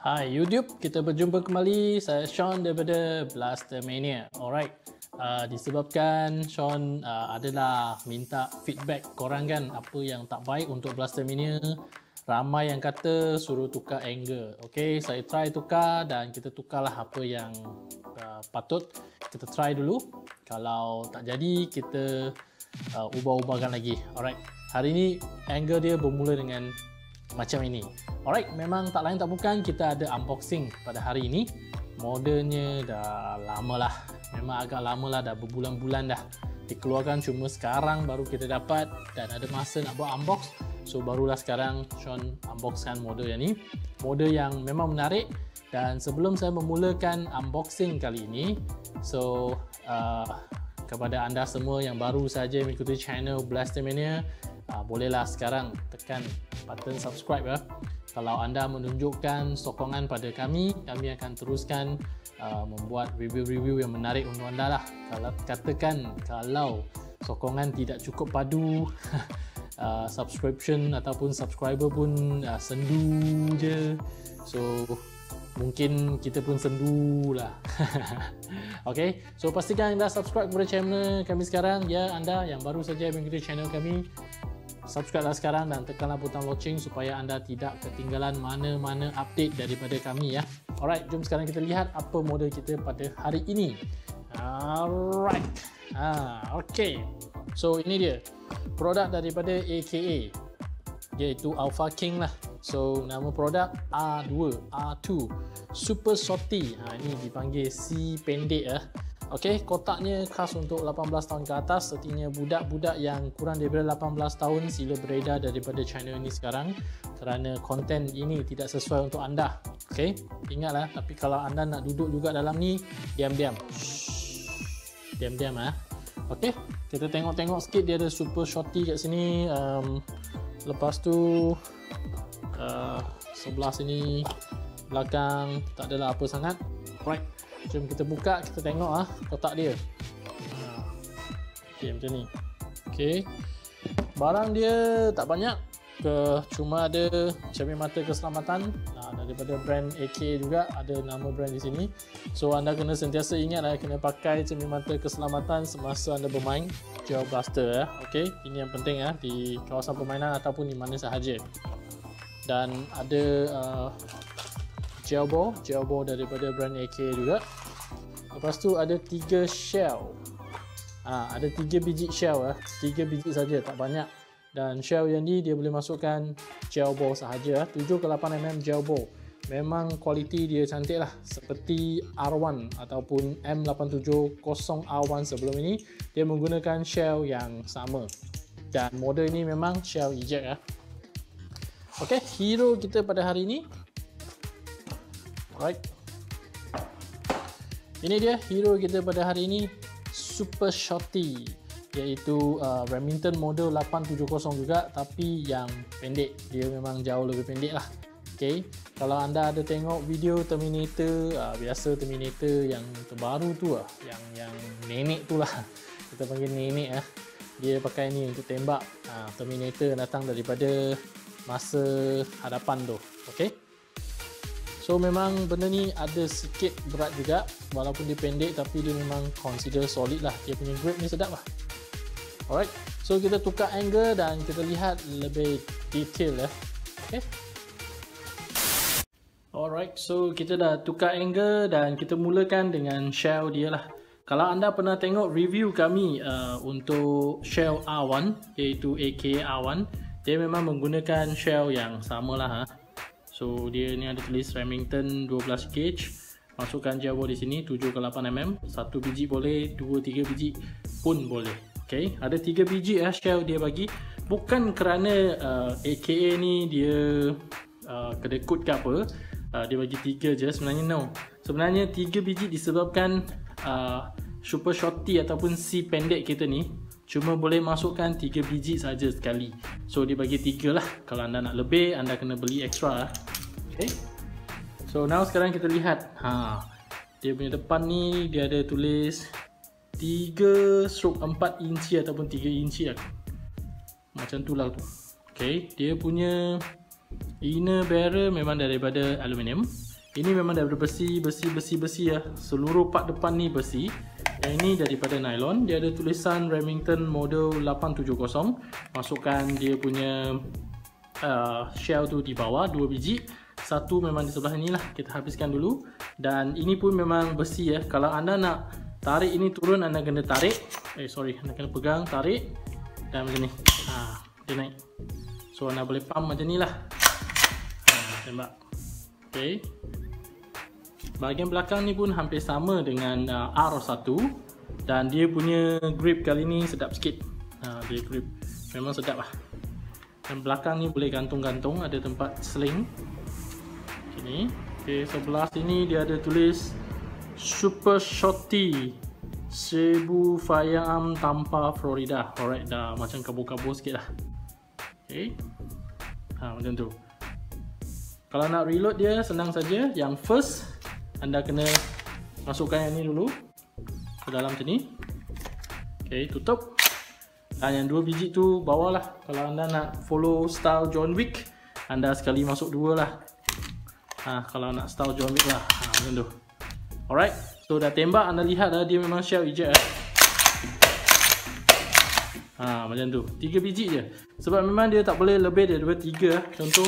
Hai YouTube, kita berjumpa kembali. Saya Sean daripada Blaster Mania. Alright, disebabkan Sean adalah minta feedback korang kan, apa yang tak baik untuk Blaster Mania. Ramai yang kata suruh tukar angle. Okay, saya try tukar dan kita tukarlah apa yang patut. Kita try dulu. Kalau tak jadi, kita ubah-ubahkan lagi. Alright, hari ini angle dia bermula dengan macam ini. Alright, memang tak lain tak bukan kita ada unboxing pada hari ini. Modelnya dah lama lah, memang agak lama lah, dah berbulan-bulan dah dikeluarkan, cuma sekarang baru kita dapat dan ada masa nak buat unbox. So barulah sekarang Sean unboxkan model yang ni, model yang memang menarik. Dan sebelum saya memulakan unboxing kali ini, so kepada anda semua yang baru saja mengikuti channel Blaster Mania, bolehlah sekarang tekan button subscribe ya. Kalau anda menunjukkan sokongan pada kami, kami akan teruskan membuat review-review yang menarik untuk anda lah. Kalau katakan kalau sokongan tidak cukup padu, subscription ataupun subscriber pun sendu je, so mungkin kita pun sendu lah. Okay, so pastikan anda subscribe kepada channel kami sekarang ya. Anda yang baru saja mengikuti channel kami, subscribe lah sekarang dan tekanlah butang loceng supaya anda tidak ketinggalan mana-mana update daripada kami ya. Alright, jom sekarang kita lihat apa model kita pada hari ini. Alright, okay. So ini dia produk daripada AKA, iaitu Alpha King lah. So nama produk R2 Super Shorty. Ini dipanggil C pendek ya. Okey, kotaknya khas untuk 18 tahun ke atas, artinya budak-budak yang kurang daripada 18 tahun sila beredar daripada channel ini sekarang kerana konten ini tidak sesuai untuk anda. Okey, ingatlah, tapi kalau anda nak duduk juga dalam ni, diam-diam. Diam-diam ah. Okey, kita tengok-tengok sikit, dia ada Super Shorty kat sini. Lepas tu sebelah sini belakang tak adalah apa sangat. Right. Jom kita buka, kita tengok kotak dia. Okay, macam ni. Okay, barang dia tak banyak, cuma ada cermin mata keselamatan daripada brand AK juga, ada nama brand di sini. So anda kena sentiasa ingat kena pakai cermin mata keselamatan semasa anda bermain Geo Blaster ya. Okay, ini yang penting ya, di kawasan permainan ataupun di mana sahaja. Dan ada gelbo daripada brand AK juga. Lepas tu ada 3 shell. Ada 3 biji shell lah. 3 biji saja, tak banyak. Dan shell yang ni dia boleh masukkan gelbo sahaja, 7 ke 8 mm gelbo. Memang kualiti dia cantik lah, seperti R1 ataupun M870R1 sebelum ini. Dia menggunakan shell yang sama. Dan model ni memang shell eject lah. Okey, hero kita pada hari ini. Alright, ini dia hero kita pada hari ini, Super Shorty, iaitu Remington Model 870 juga, tapi yang pendek. Dia memang jauh lebih pendek lah. Okay, kalau anda ada tengok video Terminator, biasa Terminator yang terbaru tu lah, yang nenek tu lah, kita panggil nenek lah. Dia pakai ni untuk tembak Terminator datang daripada masa hadapan tu. Okay, so memang benda ni ada sikit berat juga, walaupun dia pendek tapi dia memang consider solid lah, dia punya grip ni sedap lah. Alright, so kita tukar angle dan kita lihat lebih detail lah. Okay. Alright, so kita dah tukar angle dan kita mulakan dengan shell dia lah. Kalau anda pernah tengok review kami untuk shell R1, iaitu AKR1, dia memang menggunakan shell yang sama lah. So dia ni ada tulis Remington 12 gauge. Masukkan jawab di sini 7 ke 8 mm, 1 biji boleh, 2-3 biji pun boleh. Okay, ada 3 biji shell dia bagi. Bukan kerana AKA ni dia kedekut ke apa, dia bagi 3 je. Sebenarnya no, sebenarnya 3 biji disebabkan super shorty ataupun si pendek kita ni cuma boleh masukkan 3 biji saja sekali. So dia bagi 3 lah. Kalau anda nak lebih, anda kena beli extra. Okay, so now sekarang kita lihat. Dia punya depan ni dia ada tulis 3/4 inci ataupun 3 inci lah, macam tu lah tu. Okay, dia punya inner barrel memang daripada aluminium. Ini memang daripada besi lah. Seluruh part depan ni besi. Yang ini daripada nylon. Dia ada tulisan Remington Model 870. Masukkan dia punya shell tu di bawah, 2 biji. Satu memang di sebelah ni lah. Kita habiskan dulu. Dan ini pun memang besi ya. Kalau anda nak tarik ini turun, anda kena tarik. Anda kena pegang, tarik. Dan macam ni. Dia naik. So anda boleh pump macam ni lah. Tembak. Okay. Bahagian belakang ni pun hampir sama dengan R1, dan dia punya grip kali ni sedap sikit. Dia grip memang sedap lah. Dan belakang ni boleh gantung-gantung, ada tempat sling. Sini. Okay, sebelah sini dia ada tulis Super Shorty Cebu Firearm Tampa Florida. Alright, dah macam kabur-kabur sikit lah. Okay. Macam tu. Kalau nak reload dia senang saja. Yang first, anda kena masukkan yang ni dulu ke dalam sini. Okay, tutup. Dan yang 2 biji tu bawah lah. Kalau anda nak follow style John Wick, anda sekali masuk 2 lah. Kalau nak style John Wick lah, macam tu. Alright, so dah tembak. Anda lihat lah, dia memang shell eject lah. Macam tu. 3 biji je. Sebab memang dia tak boleh lebih daripada 3. Contoh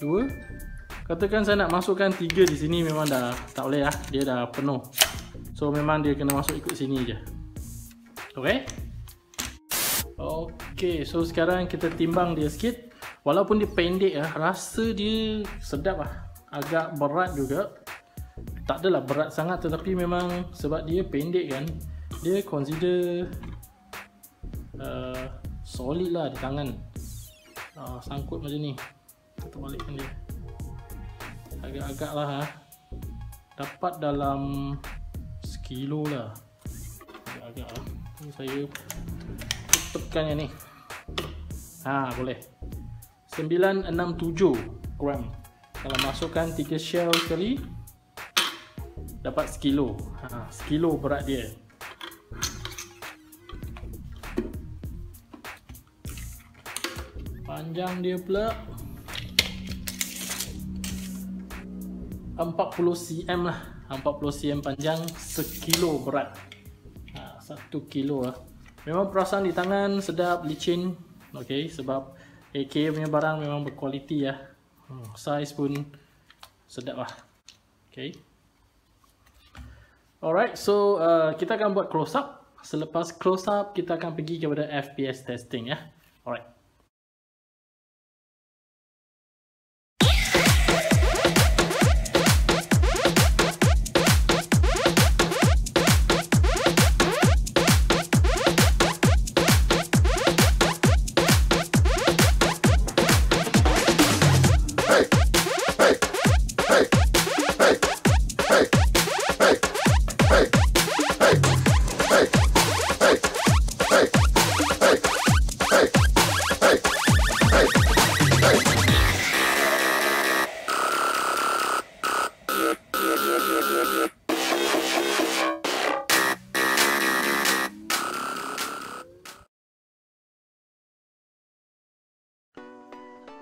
1, 2. Katakan saya nak masukkan 3 di sini, memang dah tak boleh lah. Dia dah penuh. So memang dia kena masuk ikut sini je. Okay. Okay, so sekarang kita timbang dia sikit. Walaupun dia pendek lah, rasa dia sedap lah. Agak berat juga. Tak adalah berat sangat, tetapi memang sebab dia pendek kan, dia consider solid lah di tangan. Sangkut macam ni. Kita balikkan dia. Agak-agak lah dapat dalam sekilo lah, agak-agak lah. Ini saya tutupkan yang ni. Boleh 967 gram. Kalau masukkan 3 shell sekali, dapat sekilo. Sekilo berat dia. Panjang dia pula 40 cm lah. 40 cm panjang, sekilo berat. 1 kilo lah. Memang perasaan di tangan sedap, licin. Okay, sebab AK punya barang memang berkualiti lah. Size pun sedap lah. Okay. Alright, so kita akan buat close up. Selepas close up, kita akan pergi kepada FPS testing ya. Alright.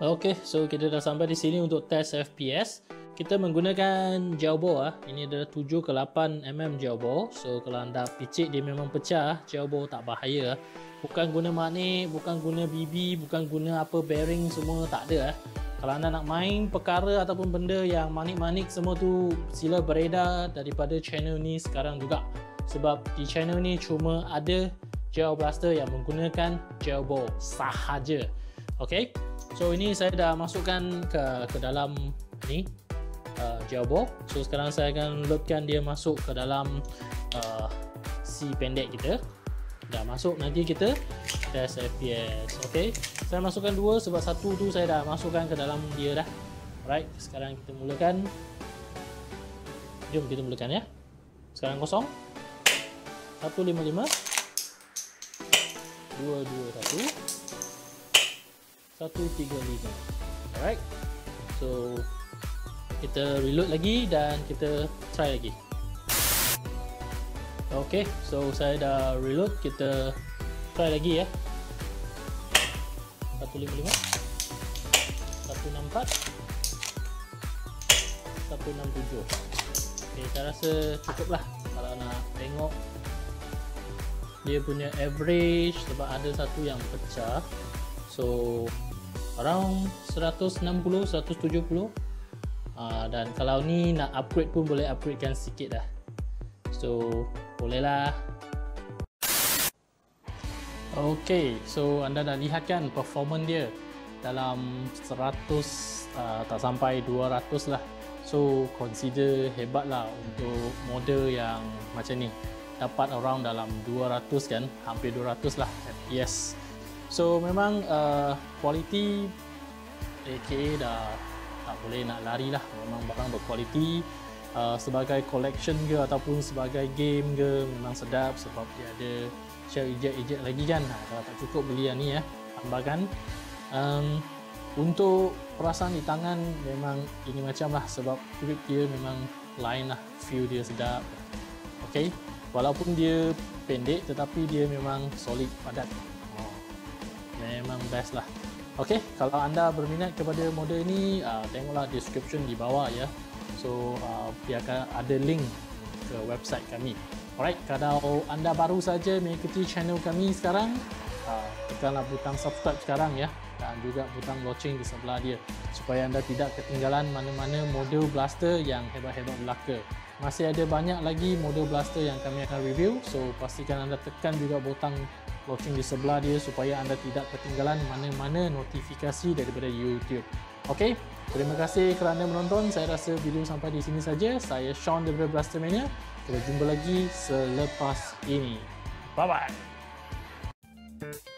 Okay, so kita dah sampai di sini untuk test FPS. Kita menggunakan jawbor lah. Ini adalah 7 ke 8 mm jawbor. So kalau anda picit dia memang pecah. Jawbor tak bahaya. Bukan guna magnet, bukan guna BB, bukan guna apa bearing semua, tak ada lah. Kalau anda nak main perkara ataupun benda yang manik-manik semua tu, sila beredar daripada channel ni sekarang juga. Sebab di channel ni cuma ada gel blaster yang menggunakan jawbor sahaja. Okay. So ini saya dah masukkan ke dalam ni gearbox. So sekarang saya akan loadkan dia masuk ke dalam si pendek kita. Dah masuk, nanti kita test FPS. Okey, saya masukkan 2 sebab 1 tu saya dah masukkan ke dalam dia dah. Alright, sekarang kita mulakan. Jom kita mulakan ya. Sekarang kosong. 155 221 135. Alright. So kita reload lagi dan kita try lagi. Okay, so saya dah reload, kita try lagi ya. 155 164 167. Okay, saya rasa cukup lah kalau nak tengok dia punya average sebab ada satu yang pecah. So around 160, 170 dan kalau ni nak upgrade pun boleh upgradekan sikit lah. So bolehlah. Okay, so anda dah lihat kan performance dia dalam 100 tak sampai 200 lah. So consider hebat lah untuk model yang macam ni. Dapat around dalam 200 kan, hampir 200 lah FPS. So memang quality AKA dah tak boleh nak lari lah. Memang barang berkualiti. Sebagai collection ke ataupun sebagai game ke memang sedap sebab dia ada share eject-eject lagi kan. Kalau tak cukup beli yang ni ya, tambahkan. Untuk perasaan di tangan memang ini macam lah sebab grip dia memang lain lah, feel dia sedap. Okay, walaupun dia pendek tetapi dia memang solid, padat. Memang best lah. Okay, kalau anda berminat kepada model ni, tengoklah description di bawah ya. So dia akan ada link ke website kami. Alright, kalau anda baru saja mengikuti channel kami sekarang, tekanlah butang subscribe sekarang ya, dan juga butang loceng di sebelah dia supaya anda tidak ketinggalan mana-mana model blaster yang hebat-hebat belaka. Masih ada banyak lagi model blaster yang kami akan review, so pastikan anda tekan juga butang loceng di sebelah dia supaya anda tidak ketinggalan mana-mana notifikasi daripada YouTube. Okey, terima kasih kerana menonton. Saya rasa video sampai di sini saja. Saya Sean daripada Blaster Mania. Kita jumpa lagi selepas ini. Bye-bye.